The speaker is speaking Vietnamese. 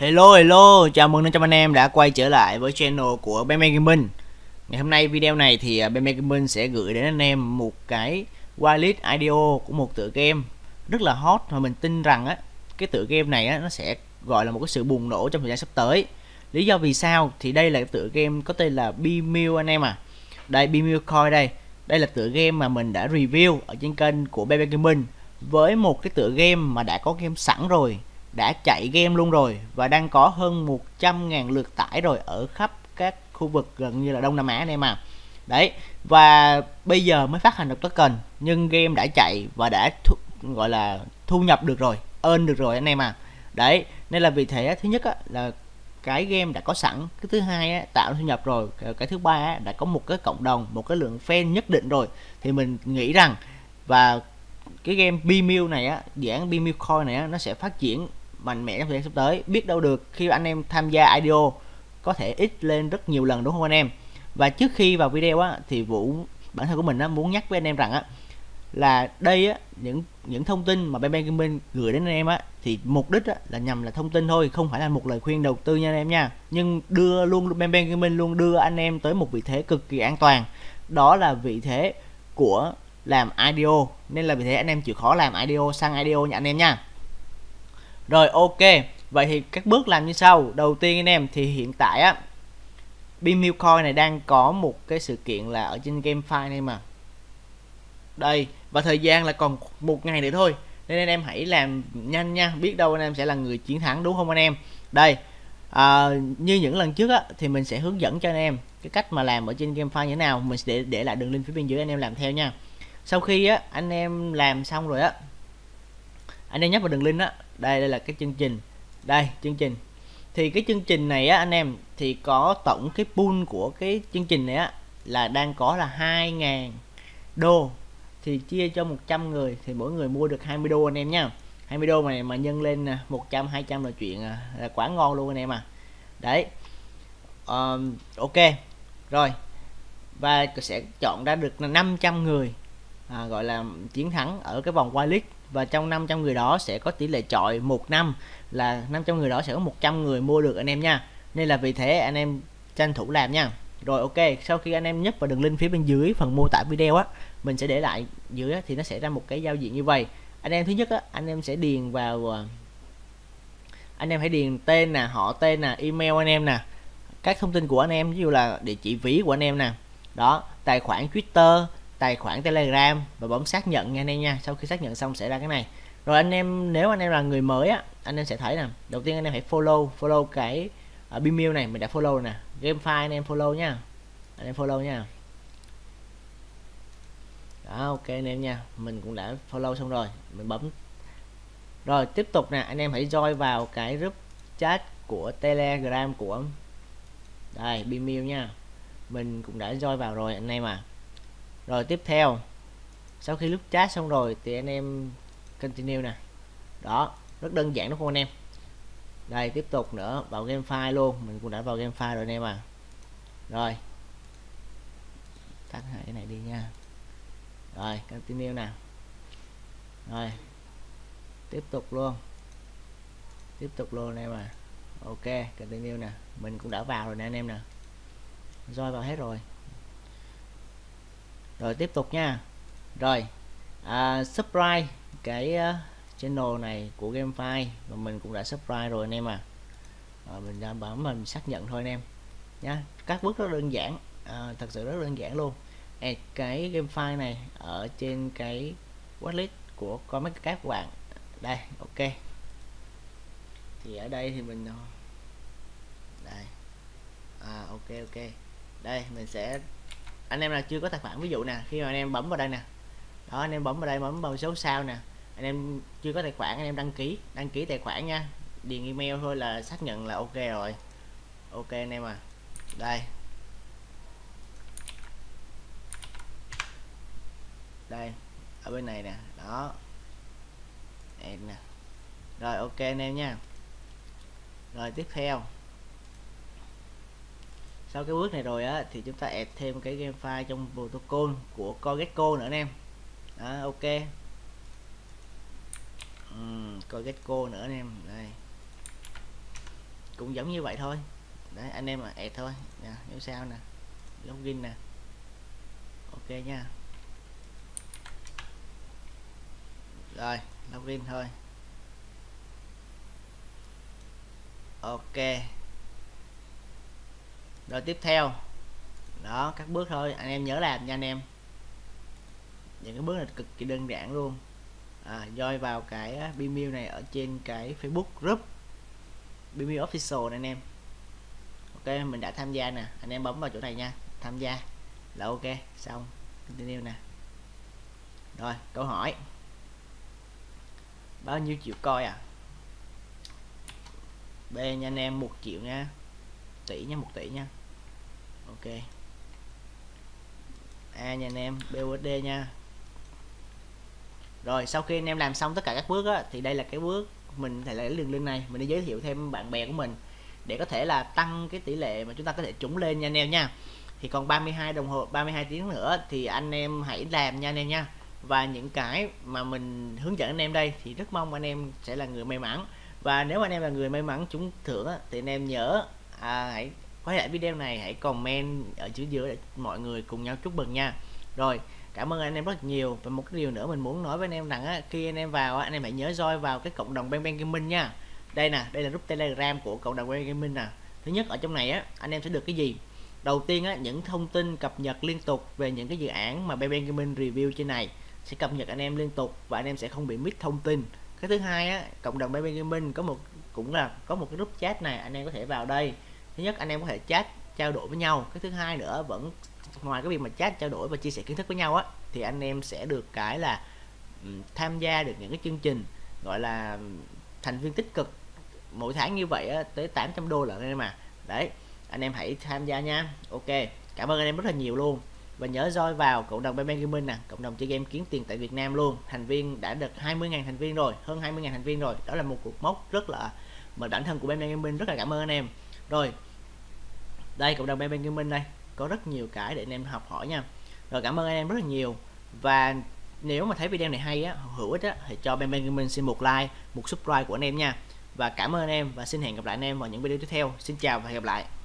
Hello, chào mừng 500 anh em đã quay trở lại với channel của Beng Beng Gaming. Ngày hôm nay video này thì Beng Beng Gaming sẽ gửi đến anh em một cái whitelist IDO của một tựa game rất là hot mà mình tin rằng á, cái tựa game này á, nó sẽ gọi là một cái sự bùng nổ trong thời gian sắp tới. Lý do vì sao thì đây là tựa game có tên là Bemil anh em à. Đây Bemil Coin đây. Đây là tựa game mà mình đã review ở trên kênh của Beng Beng Gaming với một cái tựa game mà đã có game sẵn rồi, đã chạy game luôn rồi và đang có hơn 100.000 lượt tải rồi ở khắp các khu vực gần như là Đông Nam Á này mà. Đấy, và bây giờ mới phát hành được token nhưng game đã chạy và đã gọi là thu nhập được rồi, earn được rồi anh em à. Đấy, nên là vì thế thứ nhất là cái game đã có sẵn, cái thứ hai tạo thu nhập rồi, cái thứ ba đã có một cái cộng đồng, một cái lượng fan nhất định rồi, thì mình nghĩ rằng và cái game Bemil này á, dự án Bemil Coin này á, nó sẽ phát triển mạnh mẽ trong thời gian sắp tới. Biết đâu được khi anh em tham gia IDO có thể ít lên rất nhiều lần, đúng không anh em? Và trước khi vào video á, thì Vũ bản thân của mình á, muốn nhắc với anh em rằng á, là đây á, những thông tin mà Beng Beng Gaming gửi đến anh em á, thì mục đích á, là nhằm là thông tin thôi, không phải là một lời khuyên đầu tư nha anh em nha. Nhưng Beng Beng Gaming luôn đưa anh em tới một vị thế cực kỳ an toàn, đó là vị thế của làm IDO. Nên là vì thế anh em chịu khó làm IDO sang IDO nha anh em nha. Rồi ok, vậy thì các bước làm như sau. Đầu tiên anh em thì hiện tại á, Bemil Coin này đang có một cái sự kiện là ở trên GameFi này mà. Đây, và thời gian là còn một ngày nữa thôi, nên anh em hãy làm nhanh nha, biết đâu anh em sẽ là người chiến thắng, đúng không anh em? Đây, như những lần trước á, thì mình sẽ hướng dẫn cho anh em cái cách mà làm ở trên GameFi như thế nào. Mình sẽ để lại đường link phía bên dưới anh em làm theo nha. Sau khi á, anh em làm xong rồi á, anh em nhấp vào đường link á, đây là cái chương trình, đây chương trình. Thì cái chương trình này á anh em, thì có tổng cái pool của cái chương trình này á là đang có là 2.000 đô, thì chia cho 100 người thì mỗi người mua được 20 đô anh em nha. 20 đô mà nhân lên 100 200 là chuyện là quá ngon luôn anh em à. Đấy. Ok. Rồi. Và sẽ chọn ra được 500 người gọi là chiến thắng ở cái vòng whitelist, và trong 500 người đó sẽ có tỷ lệ chọi 1 năm, là 500 người đó sẽ có 100 người mua được anh em nha. Nên là vì thế anh em tranh thủ làm nha. Rồi ok, sau khi anh em nhấp vào đường link phía bên dưới phần mô tả video á, mình sẽ để lại dưới á, thì nó sẽ ra một cái giao diện như vậy. Anh em thứ nhất á, anh em sẽ điền vào, anh em hãy điền tên nè, họ tên nè, email anh em nè, các thông tin của anh em, ví dụ là địa chỉ ví của anh em nè, đó, tài khoản Twitter, tài khoản Telegram, và bấm xác nhận nha anh em nha. Sau khi xác nhận xong sẽ ra cái này. Rồi anh em nếu anh em là người mới á, anh em sẽ thấy nè, đầu tiên anh em hãy follow cái Bemil này, mình đã follow nè, GameFi anh em follow nha, anh em follow nha. Đó, ok anh em nha, mình cũng đã follow xong rồi, mình bấm. Rồi tiếp tục nè, anh em hãy join vào cái group chat của Telegram của đây Bemil nha, mình cũng đã join vào rồi anh em à. Rồi tiếp theo, sau khi lúc chat xong rồi thì anh em continue nè. Đó, rất đơn giản đúng không anh em? Đây, tiếp tục nữa, vào GameFi luôn, mình cũng đã vào GameFi rồi anh em à. Rồi, tắt cái này đi nha. Rồi, continue nè. Rồi, tiếp tục luôn. Tiếp tục luôn anh em à. Ok, continue nè, mình cũng đã vào rồi nè anh em nè. Rồi vào hết rồi. Rồi tiếp tục nha. Rồi subscribe cái channel này của GameFi, và mình cũng đã subscribe rồi anh em à. Rồi, mình đã bấm mình xác nhận thôi anh em nha. Các bước rất đơn giản, thật sự rất đơn giản luôn. Add cái GameFi này ở trên cái whitelist của CoinMarketCap của bạn. Đây, ok. Thì ở đây thì mình đây. Ok. Đây mình sẽ, anh em là chưa có tài khoản, ví dụ nè, khi mà anh em bấm vào đây nè, đó anh em bấm vào đây, bấm vào số sao nè, anh em chưa có tài khoản, anh em đăng ký tài khoản nha, điền email thôi là xác nhận là ok rồi. Ok anh em à. Đây, đây ở bên này nè, đó em nè. Rồi ok anh em nha. Rồi tiếp theo, sau cái bước này rồi á, thì chúng ta add thêm cái GameFi trong protocol của cogetco nữa anh em. Đó, ok. Cogetco nữa anh em. Đây. cũng giống như vậy thôi. Đấy, anh em là ẹt thôi nè, nếu sao nè, login nè, ok nha, rồi login thôi. Ok, rồi tiếp theo đó các bước thôi, anh em nhớ làm nha anh em, những cái bước này cực kỳ đơn giản luôn. Join vào cái Bemil này ở trên cái Facebook group Bemil Official này anh em. Ok, mình đã tham gia nè, anh em bấm vào chỗ này nha, tham gia là ok, xong continue nè. Rồi câu hỏi bao nhiêu triệu coi à? B nha anh em, 1 triệu nha, tỷ nha, 1 tỷ nha. Ok, A nha anh em, BUSD nha. Rồi sau khi anh em làm xong tất cả các bước á, thì đây là cái bước mình thể lấy đường link này mình đi giới thiệu thêm bạn bè của mình để có thể là tăng cái tỷ lệ mà chúng ta có thể trúng lên nha anh em nha. Thì còn 32 đồng hồ 32 tiếng nữa thì anh em hãy làm nha anh em nha. Và những cái mà mình hướng dẫn anh em đây thì rất mong anh em sẽ là người may mắn. Và nếu anh em là người may mắn trúng thưởng á, thì anh em nhớ hãy quay lại video này, hãy comment ở dưới dưới để mọi người cùng nhau chúc mừng nha. Rồi cảm ơn anh em rất nhiều. Và một cái điều nữa mình muốn nói với anh em rằng á, khi anh em vào á, anh em hãy nhớ join vào cái cộng đồng Beng Beng Gaming nha. Đây nè, đây là group Telegram của cộng đồng Beng Beng Gaming nè. Thứ nhất ở trong này á, anh em sẽ được cái gì? Đầu tiên á, những thông tin cập nhật liên tục về những cái dự án mà Beng Beng Gaming review trên này sẽ cập nhật anh em liên tục và anh em sẽ không bị miss thông tin. Cái thứ hai á, cộng đồng Beng Beng Gaming cũng có một cái group chat này, anh em có thể vào đây. Thứ nhất anh em có thể chat trao đổi với nhau. Cái thứ hai nữa, vẫn ngoài cái việc mà chat trao đổi và chia sẻ kiến thức với nhau á, thì anh em sẽ được cái là tham gia được những cái chương trình gọi là thành viên tích cực mỗi tháng như vậy á, tới 800 đô lận em mà. Đấy, anh em hãy tham gia nha. Ok, cảm ơn anh em rất là nhiều luôn. Và nhớ join vào cộng đồng Beng Beng Gaming nè, cộng đồng chơi game kiếm tiền tại Việt Nam luôn. Thành viên đã được 20.000 thành viên rồi, hơn 20.000 thành viên rồi. Đó là một cột mốc rất là mà bản thân của Beng Beng Gaming rất là cảm ơn anh em. Rồi đây, cộng đồng Beng Beng Gaming đây có rất nhiều cái để anh em học hỏi nha. Rồi cảm ơn anh em rất là nhiều. Và nếu mà thấy video này hay á, hữu ích á, thì cho Beng Beng Gaming xin một like, một subscribe của anh em nha. Và cảm ơn anh em và xin hẹn gặp lại anh em vào những video tiếp theo. Xin chào và hẹn gặp lại.